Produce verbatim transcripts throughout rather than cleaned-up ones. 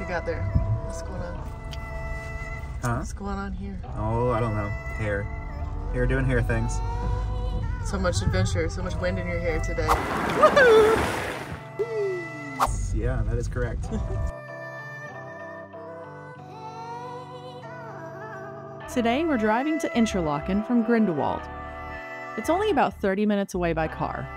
you got there? What's going on? Huh? What's going on here? Oh, I don't know. Hair. Hair doing hair things. So much adventure, so much wind in your hair today. Woohoo! Yeah, that is correct. Today we're driving to Interlaken from Grindelwald. It's only about thirty minutes away by car.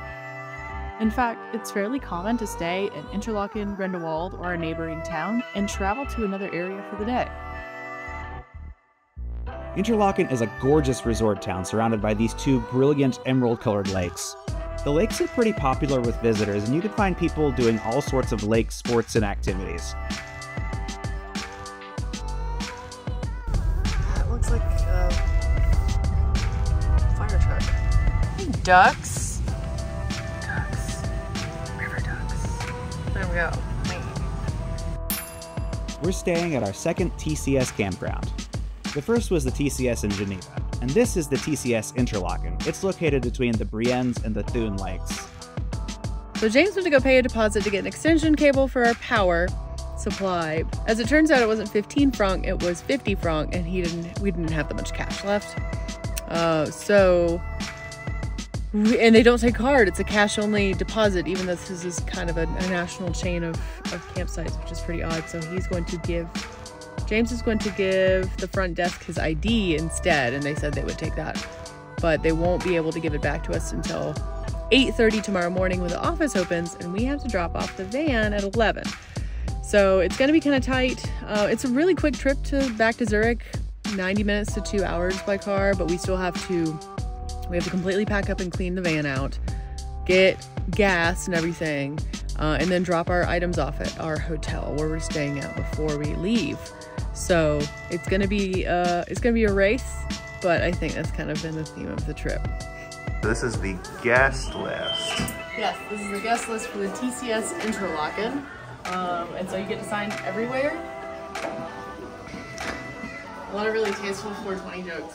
In fact, it's fairly common to stay in Interlaken, Grindelwald, or a neighboring town and travel to another area for the day. Interlaken is a gorgeous resort town surrounded by these two brilliant emerald-colored lakes. The lakes are pretty popular with visitors, and you can find people doing all sorts of lake sports and activities. That looks like a fire truck. Hey, ducks. Ducks. River ducks. There we go. Wait. We're staying at our second T C S campground. The first was the T C S in Geneva, and this is the T C S Interlaken. It's located between the Brienz and the Thun lakes. So James went to go pay a deposit to get an extension cable for our power supply. As it turns out, it wasn't fifteen franc, it was fifty franc, and he didn't. We didn't have that much cash left. Uh, so, and they don't take card. It's a cash-only deposit, even though this is kind of a, a national chain of, of campsites, which is pretty odd. So he's going to give. James is going to give the front desk his I D instead, and they said they would take that, but they won't be able to give it back to us until eight thirty tomorrow morning when the office opens, and we have to drop off the van at eleven. So it's going to be kind of tight. Uh, it's a really quick trip to back to Zurich, ninety minutes to two hours by car, but we still have to we have to completely pack up and clean the van out, get gas and everything, uh, and then drop our items off at our hotel where we're staying at before we leave. So it's gonna be uh, it's gonna be a race, but I think that's kind of been the theme of the trip. This is the guest list. Yes, this is the guest list for the T C S Interlaken, um, and so you get to sign everywhere. A lot of really tasteful four twenty jokes.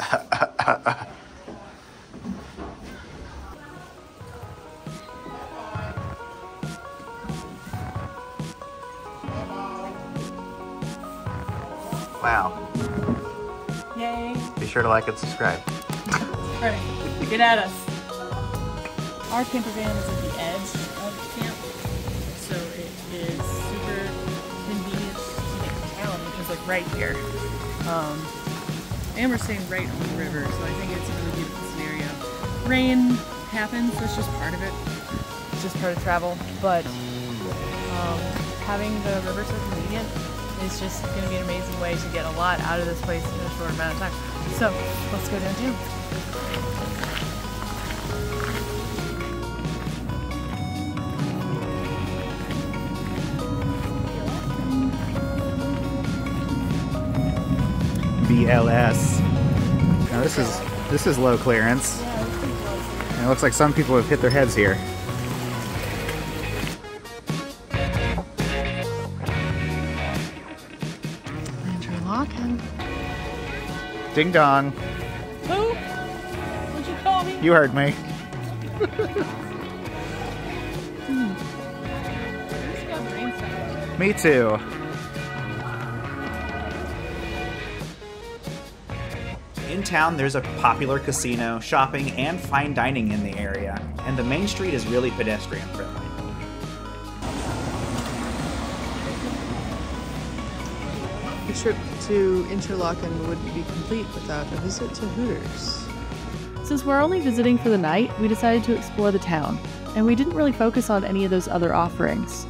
Wow. Yay. Be sure to like and subscribe. Alright, get at us. Our camper van is at the edge of the camp, so it is super convenient to get to town, which is like right here. Um, and we're staying right on the river, so I think it's a really beautiful scenario. Rain happens, that's just part of it. It's just part of travel, but um, having the river so convenient, it's just going to be an amazing way to get a lot out of this place in a short amount of time. So, let's go downtown. B L S. Now this is this is low clearance. And it looks like some people have hit their heads here. Ding dong. Who? What'd you call me? You heard me. Me too. In town, there's a popular casino, shopping, and fine dining in the area, and the main street is really pedestrian friendly. The trip to Interlaken would be complete without a visit to Hooters. Since we're only visiting for the night, we decided to explore the town, and we didn't really focus on any of those other offerings.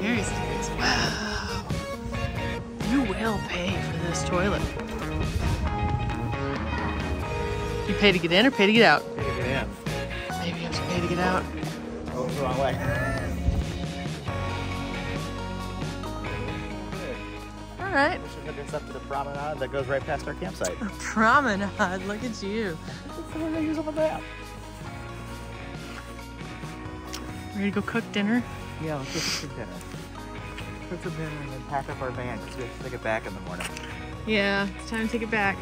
Very serious. Wow. You will pay for this toilet. You pay to get in or pay to get out? Pay to get in. Maybe you have to pay to get out. Oh, it's the wrong way. All right. She took us up to the promenade that goes right past our campsite. A promenade, look at you. That's what we're gonna use on the map. We're gonna go cook dinner? Yeah, let's go cook dinner. Cook some dinner and then pack up our van because we have to take it back in the morning. Yeah, it's time to take it back.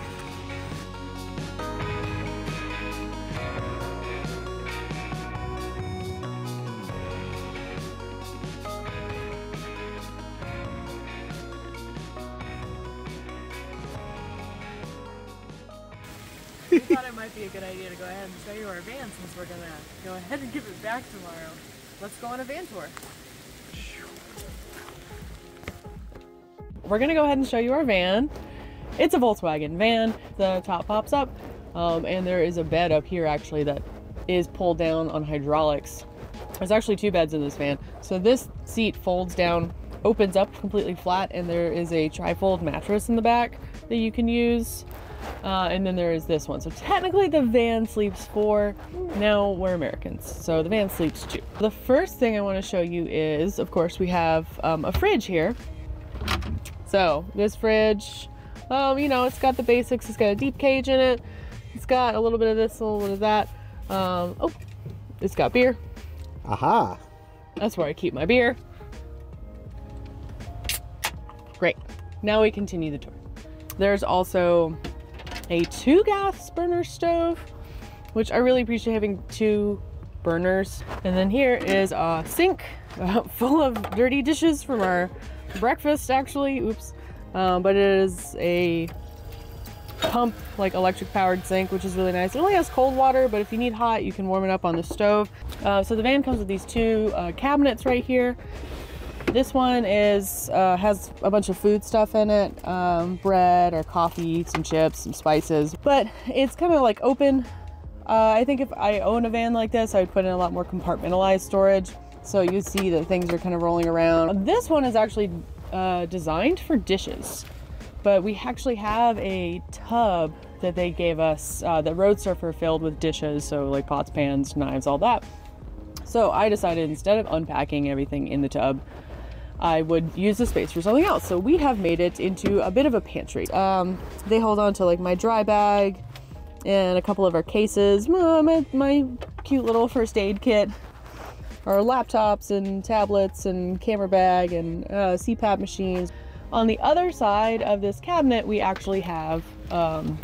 We thought it might be a good idea to go ahead and show you our van since we're gonna go ahead and give it back tomorrow. Let's go on a van tour. We're gonna go ahead and show you our van. It's a Volkswagen van. The top pops up um, and there is a bed up here actually that is pulled down on hydraulics. There's actually two beds in this van. So this seat folds down, opens up completely flat, and there is a tri-fold mattress in the back that you can use. Uh, and then there is this one. So technically the van sleeps four. Now we're Americans, so the van sleeps two. The first thing I want to show you is, of course, we have um, a fridge here. So this fridge, um, you know, it's got the basics. It's got a deep cage in it. It's got a little bit of this, a little bit of that. Um, oh, it's got beer. Aha. That's where I keep my beer. Great. Now we continue the tour. There's also a two gas burner stove, which I really appreciate having two burners. And then here is a sink uh, full of dirty dishes from our breakfast, actually, oops. Um, but it is a pump, like electric powered sink, which is really nice. It only has cold water, but if you need hot, you can warm it up on the stove. Uh, so the van comes with these two uh, cabinets right here. This one is uh, has a bunch of food stuff in it, um, bread or coffee, some chips, some spices, but it's kind of like open. Uh, I think if I owned a van like this, I would put in a lot more compartmentalized storage. So you see that things are kind of rolling around. This one is actually uh, designed for dishes, but we actually have a tub that they gave us, uh, the Road Surfer, filled with dishes. So like pots, pans, knives, all that. So I decided instead of unpacking everything in the tub, I would use the space for something else. So we have made it into a bit of a pantry. Um, they hold on to like my dry bag and a couple of our cases, my, my cute little first aid kit, our laptops and tablets and camera bag and uh, C PAP machines. On the other side of this cabinet, we actually have um,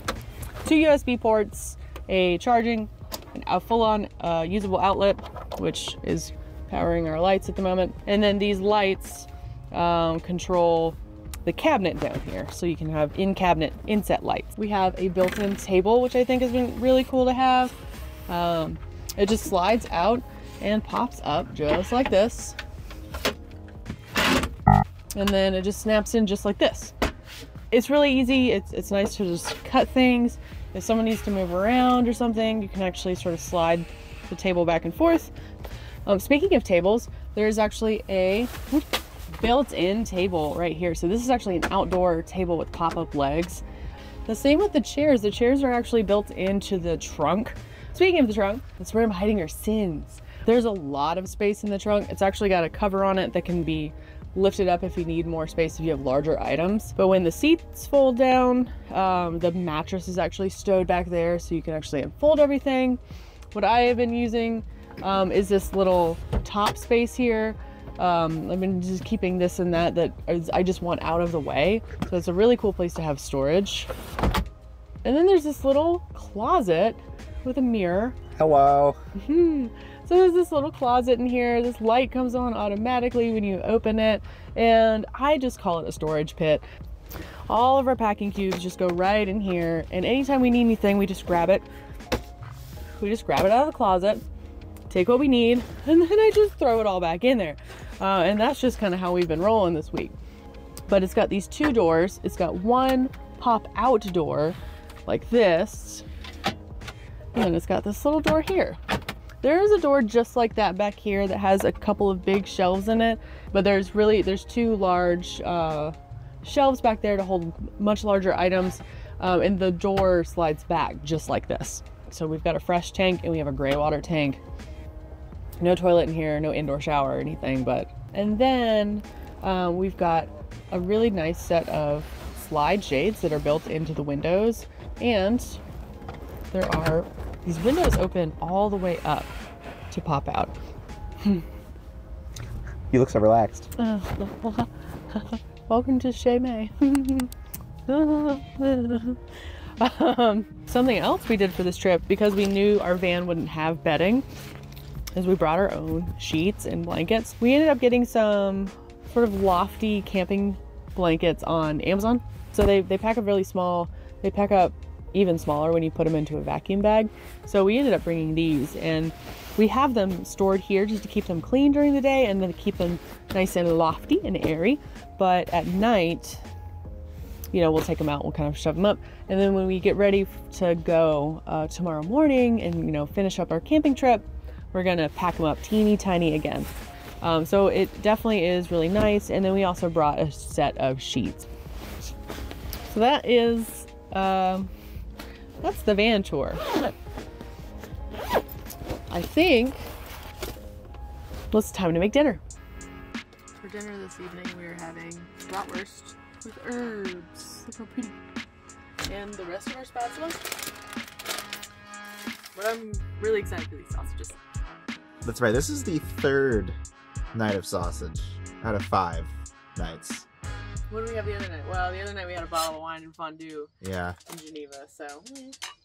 two U S B ports, a charging, and a full-on uh, usable outlet, which is powering our lights at the moment. And then these lights um, control the cabinet down here. So you can have in-cabinet inset lights. We have a built-in table, which I think has been really cool to have. Um, it just slides out and pops up just like this. And then it just snaps in just like this. It's really easy. It's, it's nice to just cut things. If someone needs to move around or something, you can actually sort of slide the table back and forth. Um, speaking of tables, there's actually a built-in table right here. So this is actually an outdoor table with pop-up legs. The same with the chairs. The chairs are actually built into the trunk. Speaking of the trunk, that's where I'm hiding our sins. There's a lot of space in the trunk. It's actually got a cover on it that can be lifted up if you need more space, if you have larger items. But when the seats fold down, um, the mattress is actually stowed back there so you can actually unfold everything. What I have been using Um, is this little top space here. Um, I've been just keeping this and that that I just want out of the way. So it's a really cool place to have storage. And then there's this little closet with a mirror. Hello. Mm-hmm. So there's this little closet in here. This light comes on automatically when you open it. And I just call it a storage pit. All of our packing cubes just go right in here. And anytime we need anything, we just grab it. We just grab it out of the closet, take what we need, and then I just throw it all back in there. Uh, and that's just kind of how we've been rolling this week. But it's got these two doors. It's got one pop out door like this, and it's got this little door here. There is a door just like that back here that has a couple of big shelves in it, but there's really, there's two large uh, shelves back there to hold much larger items. Um, and the door slides back just like this. So we've got a fresh tank and we have a gray water tank. No toilet in here, no indoor shower or anything, but. And then Um, we've got a really nice set of slide shades that are built into the windows, and there are these windows open all the way up to pop out. You look so relaxed. Uh, welcome to Shay May. um, something else we did for this trip, because we knew our van wouldn't have bedding, is we brought our own sheets and blankets. We ended up getting some sort of lofty camping blankets on Amazon. So they, they pack up really small. They pack up even smaller when you put them into a vacuum bag. So we ended up bringing these, and we have them stored here just to keep them clean during the day and then to keep them nice and lofty and airy. But at night, you know, we'll take them out, we'll kind of shove them up. And then when we get ready to go uh, tomorrow morning and, you know, finish up our camping trip, we're gonna pack them up teeny tiny again. Um, so it definitely is really nice. And then we also brought a set of sheets. So that is, um, that's the van tour. I think, well, it's time to make dinner. For dinner this evening, we are having bratwurst with herbs. Look how pretty. And the rest of our spatula. But I'm really excited for these sausages. That's right, this is the third night of sausage out of five nights. What did we have the other night? Well, the other night we had a bottle of wine and fondue, yeah, in Geneva, so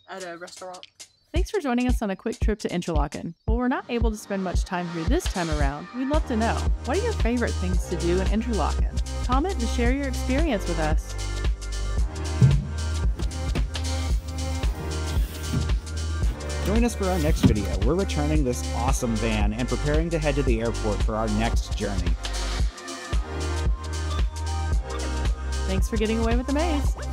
at a restaurant. Thanks for joining us on a quick trip to Interlaken. While we're not able to spend much time here this time around, we'd love to know, what are your favorite things to do in Interlaken? Comment and share your experience with us. Join us for our next video. We're returning this awesome van and preparing to head to the airport for our next journey. Thanks for getting away with the maze.